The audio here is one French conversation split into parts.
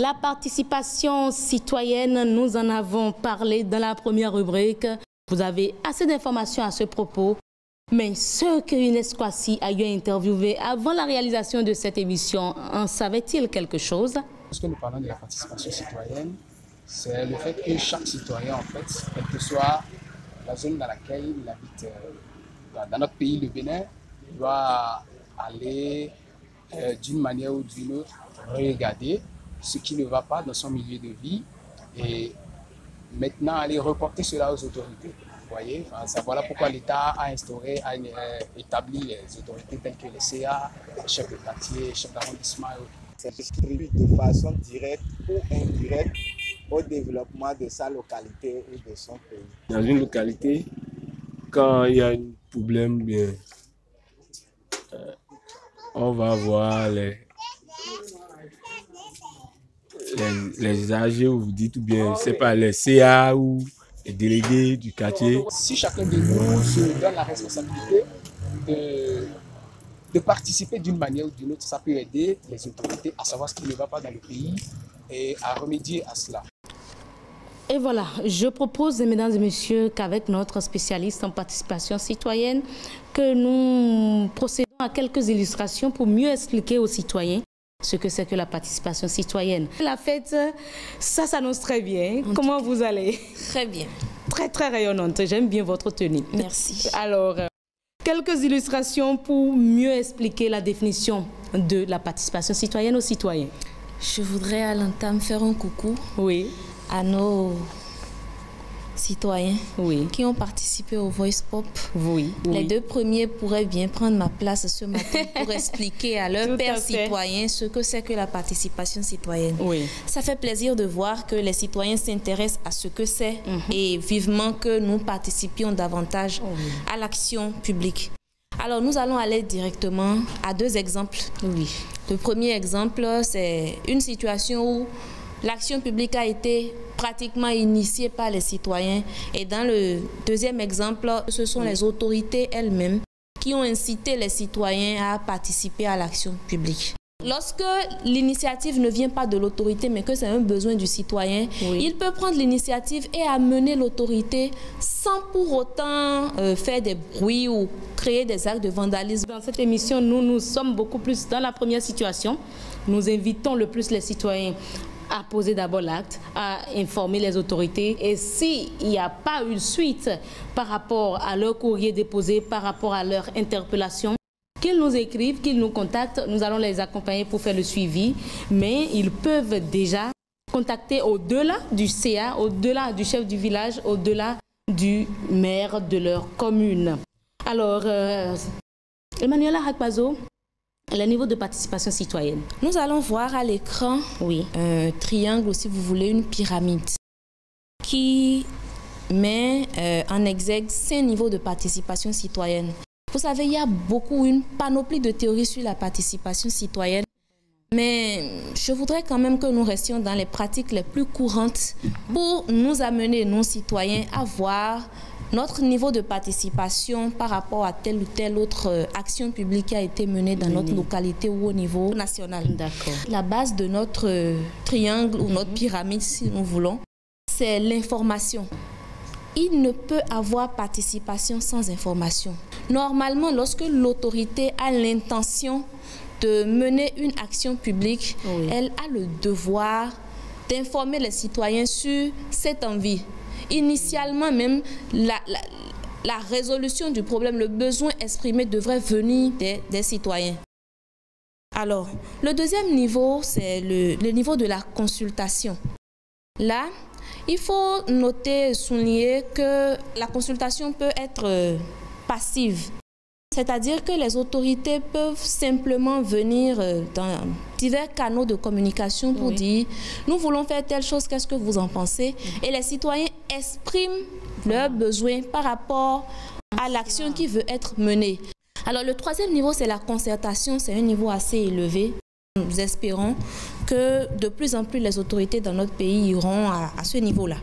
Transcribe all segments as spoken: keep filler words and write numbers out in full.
La participation citoyenne, nous en avons parlé dans la première rubrique. Vous avez assez d'informations à ce propos. Mais ceux que UNESCO a eu à interviewer avant la réalisation de cette émission, en savait-il quelque chose? Lorsque nous parlons de la participation citoyenne, c'est le fait que chaque citoyen, en fait, quelle que soit la zone dans laquelle il habite, euh, dans notre pays, le Bénin, doit aller euh, d'une manière ou d'une autre regarder ce qui ne va pas dans son milieu de vie et maintenant aller reporter cela aux autorités. Vous voyez, enfin, voilà pourquoi l'État a instauré, a établi les autorités telles que les C A, les chefs de quartier, chefs d'arrondissement et autres. Ça contribue de façon directe ou indirecte au développement de sa localité ou de son pays. Dans une localité, quand il y a un problème, bien, euh, on va voir les, les, les âgés, ou vous dites, ou bien, c'est pas les C A ou les délégués du quartier. Si chacun de nous se donne la responsabilité de, de participer d'une manière ou d'une autre, ça peut aider les autorités à savoir ce qui ne va pas dans le pays et à remédier à cela. Et voilà, je propose, mesdames et messieurs, qu'avec notre spécialiste en participation citoyenne, que nous procédons à quelques illustrations pour mieux expliquer aux citoyens ce que c'est que la participation citoyenne. La fête, ça s'annonce très bien. En Comment vous allez? Très bien. Très, très rayonnante. J'aime bien votre tenue. Merci. Alors, quelques illustrations pour mieux expliquer la définition de la participation citoyenne aux citoyens. Je voudrais à l'entame faire un coucou oui. à nos citoyens oui. qui ont participé au Voice Pop. Oui. Les oui. deux premiers pourraient bien prendre ma place ce matin pour expliquer à leurs pairs citoyens ce que c'est que la participation citoyenne. Oui. Ça fait plaisir de voir que les citoyens s'intéressent à ce que c'est mm-hmm. et vivement que nous participions davantage oui. à l'action publique. Alors, nous allons aller directement à deux exemples. Oui. Le premier exemple, c'est une situation où l'action publique a été pratiquement initiée par les citoyens. Et dans le deuxième exemple, ce sont oui. les autorités elles-mêmes qui ont incité les citoyens à participer à l'action publique. Lorsque l'initiative ne vient pas de l'autorité, mais que c'est un besoin du citoyen, oui. il peut prendre l'initiative et amener l'autorité sans pour autant euh, faire des bruits ou créer des actes de vandalisme. Dans cette émission, nous, nous sommes beaucoup plus dans la première situation. Nous invitons le plus les citoyens à poser d'abord l'acte, à informer les autorités. Et s'il n'y a pas une suite par rapport à leur courrier déposé, par rapport à leur interpellation, qu'ils nous écrivent, qu'ils nous contactent, nous allons les accompagner pour faire le suivi. Mais ils peuvent déjà contacter au-delà du C A, au-delà du chef du village, au-delà du maire de leur commune. Alors, euh, Emmanuela Agbahpazo, le niveau de participation citoyenne. Nous allons voir à l'écran oui. un triangle ou si vous voulez une pyramide qui met euh, en exergue cinq niveaux de participation citoyenne. Vous savez, il y a beaucoup, une panoplie de théories sur la participation citoyenne, mais je voudrais quand même que nous restions dans les pratiques les plus courantes pour nous amener, nous citoyens, à voir notre niveau de participation par rapport à telle ou telle autre action publique qui a été menée dans notre localité ou au niveau national. D'accord. La base de notre triangle ou notre pyramide, si nous voulons, c'est l'information. Il ne peut avoir participation sans information. Normalement, lorsque l'autorité a l'intention de mener une action publique, oui. elle a le devoir d'informer les citoyens sur cette envie. Initialement même, la, la, la résolution du problème, le besoin exprimé devrait venir des, des citoyens. Alors, le deuxième niveau, c'est le, le niveau de la consultation. Là, il faut noter, souligner que la consultation peut être passive. C'est-à-dire que les autorités peuvent simplement venir dans divers canaux de communication pour oui. dire « nous voulons faire telle chose, qu'est-ce que vous en pensez ?» Et les citoyens expriment leurs besoins par rapport à l'action qui veut être menée. Alors le troisième niveau, c'est la concertation, c'est un niveau assez élevé. Nous espérons que de plus en plus les autorités dans notre pays iront à, à ce niveau-là.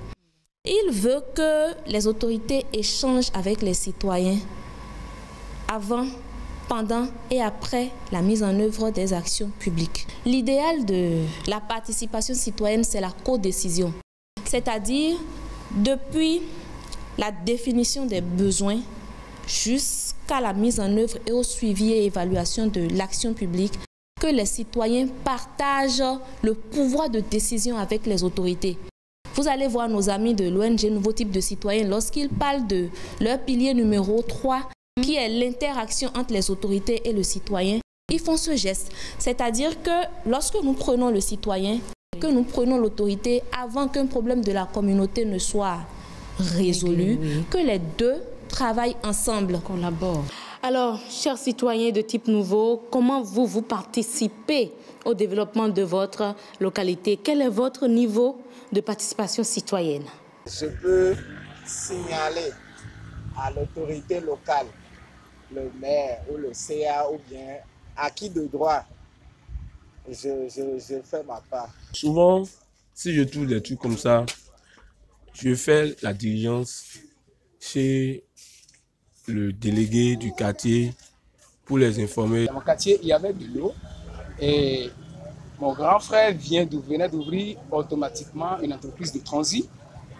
Il veut que les autorités échangent avec les citoyens avant pendant et après la mise en œuvre des actions publiques. L'idéal de la participation citoyenne, c'est la codécision, c'est-à-dire depuis la définition des besoins jusqu'à la mise en œuvre et au suivi et évaluation de l'action publique, que les citoyens partagent le pouvoir de décision avec les autorités. Vous allez voir nos amis de l'O N G Nouveau Type de Citoyen lorsqu'ils parlent de leur pilier numéro trois, qui est l'interaction entre les autorités et le citoyen. Ils font ce geste, c'est-à-dire que lorsque nous prenons le citoyen, que nous prenons l'autorité, avant qu'un problème de la communauté ne soit résolu, que les deux travaillent ensemble, collaborent. Alors, chers citoyens de type nouveau, comment vous, vous participez au développement de votre localité? Quel est votre niveau de participation citoyenne? Je peux signaler à l'autorité locale, le maire ou le C A ou bien à qui de droit, je, je, je fais ma part. Souvent, si je trouve des trucs comme ça, je fais la diligence chez le délégué du quartier pour les informer. Dans mon quartier, il y avait de l'eau et mon grand frère vient venait d'ouvrir automatiquement une entreprise de transit.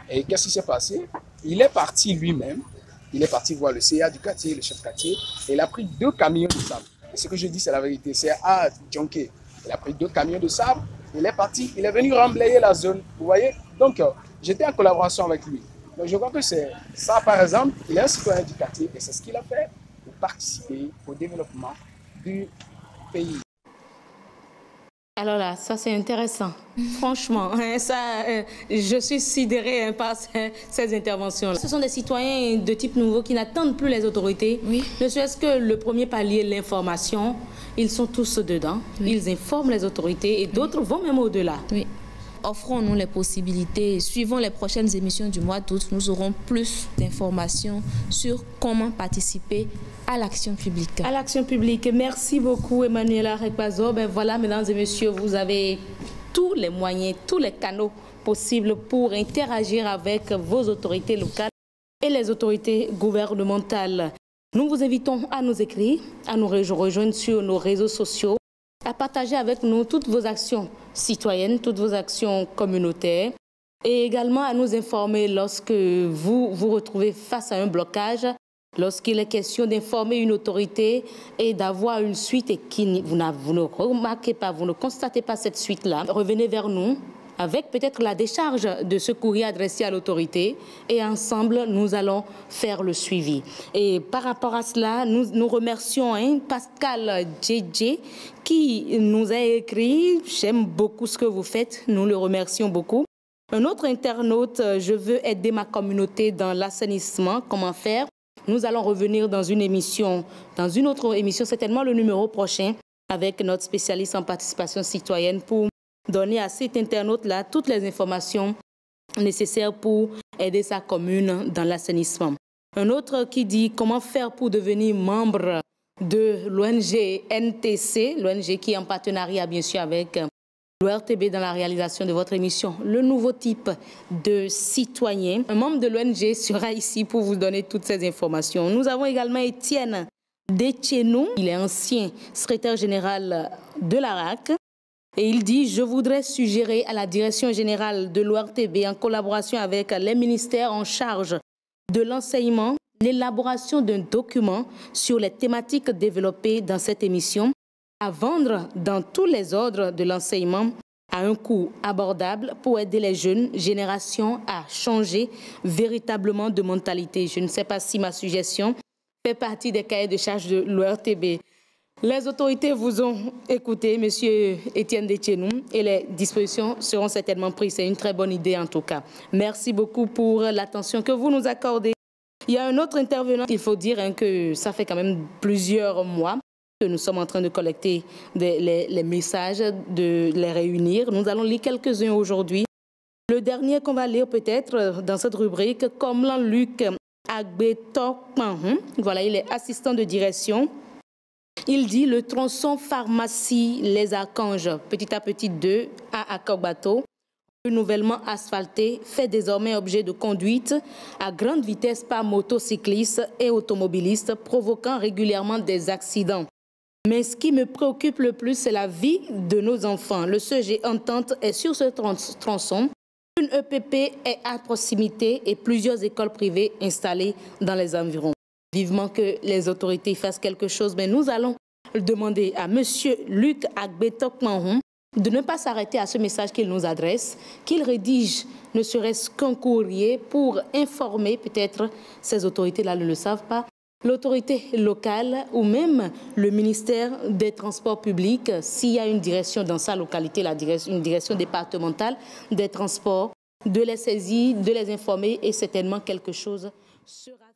Et qu'est-ce qui s'est passé? Il est parti lui-même, il est parti voir le C A du quartier, le chef quartier, et il a pris deux camions de sable. Et ce que je dis, c'est la vérité, c'est à Djonké. Il a pris deux camions de sable, il est parti, il est venu remblayer la zone, vous voyez? Donc, j'étais en collaboration avec lui. Donc je crois que c'est ça, par exemple, il est un citoyen du quartier et c'est ce qu'il a fait pour participer au développement du pays. Alors là, ça c'est intéressant. Franchement, hein, ça, euh, je suis sidérée hein, par ces, ces interventions-là. Ce sont des citoyens de type nouveau qui n'attendent plus les autorités. Oui. Ne serait-ce que le premier palier, l'information, ils sont tous dedans. Oui. Ils informent les autorités et d'autres oui. vont même au-delà. Oui. Offrons-nous les possibilités. Suivons les prochaines émissions du mois d'août. Nous aurons plus d'informations sur comment participer à l'action publique. À l'action publique. Merci beaucoup, Emmanuela Agbahpazo. Ben voilà, mesdames et messieurs, vous avez tous les moyens, tous les canaux possibles pour interagir avec vos autorités locales et les autorités gouvernementales. Nous vous invitons à nous écrire, à nous rejoindre sur nos réseaux sociaux, à partager avec nous toutes vos actions citoyennes, toutes vos actions communautaires et également à nous informer lorsque vous vous retrouvez face à un blocage, lorsqu'il est question d'informer une autorité et d'avoir une suite et qui vous, vous ne remarquez pas, vous ne constatez pas cette suite-là. Revenez vers nous avec peut-être la décharge de ce courrier adressé à l'autorité et ensemble, nous allons faire le suivi. Et par rapport à cela, nous, nous remercions hein, Pascal Djedjé qui nous a écrit « J'aime beaucoup ce que vous faites », nous le remercions beaucoup. Un autre internaute « Je veux aider ma communauté dans l'assainissement, comment faire ?» Nous allons revenir dans une émission, dans une autre émission, certainement le numéro prochain, avec notre spécialiste en participation citoyenne pour donner à cet internaute-là toutes les informations nécessaires pour aider sa commune dans l'assainissement. Un autre qui dit comment faire pour devenir membre de l'O N G N T C, l'O N G qui est en partenariat bien sûr avec l'O R T B dans la réalisation de votre émission, le nouveau type de citoyen. Un membre de l'O N G sera ici pour vous donner toutes ces informations. Nous avons également Étienne Dèchénou, il est ancien secrétaire général de l'A R A C. Et il dit, je voudrais suggérer à la direction générale de l'O R T B, en collaboration avec les ministères en charge de l'enseignement, l'élaboration d'un document sur les thématiques développées dans cette émission, à vendre dans tous les ordres de l'enseignement à un coût abordable pour aider les jeunes générations à changer véritablement de mentalité. Je ne sais pas si ma suggestion fait partie des cahiers de charge de l'O R T B. Les autorités vous ont écouté, M. Étienne Dèchénou, et les dispositions seront certainement prises. C'est une très bonne idée en tout cas. Merci beaucoup pour l'attention que vous nous accordez. Il y a un autre intervenant. Il faut dire hein, que ça fait quand même plusieurs mois que nous sommes en train de collecter des, les, les messages, de les réunir. Nous allons lire quelques-uns aujourd'hui. Le dernier qu'on va lire peut-être dans cette rubrique, comme Luc Agbétokounmo. Voilà, il est assistant de direction. Il dit le tronçon pharmacie Les Archanges, petit à petit deux à Akobato, nouvellement asphalté fait désormais objet de conduite à grande vitesse par motocyclistes et automobilistes, provoquant régulièrement des accidents. Mais ce qui me préoccupe le plus, c'est la vie de nos enfants. Le C G Entente est sur ce tronçon. Une E P P est à proximité et plusieurs écoles privées installées dans les environs. Vivement que les autorités fassent quelque chose, mais nous allons demander à M. Luc Agbétokounmo de ne pas s'arrêter à ce message qu'il nous adresse, qu'il rédige ne serait-ce qu'un courrier pour informer, peut-être ces autorités-là ne le savent pas, l'autorité locale ou même le ministère des Transports publics, s'il y a une direction dans sa localité, la direction, une direction départementale des transports, de les saisir, de les informer et certainement quelque chose sera...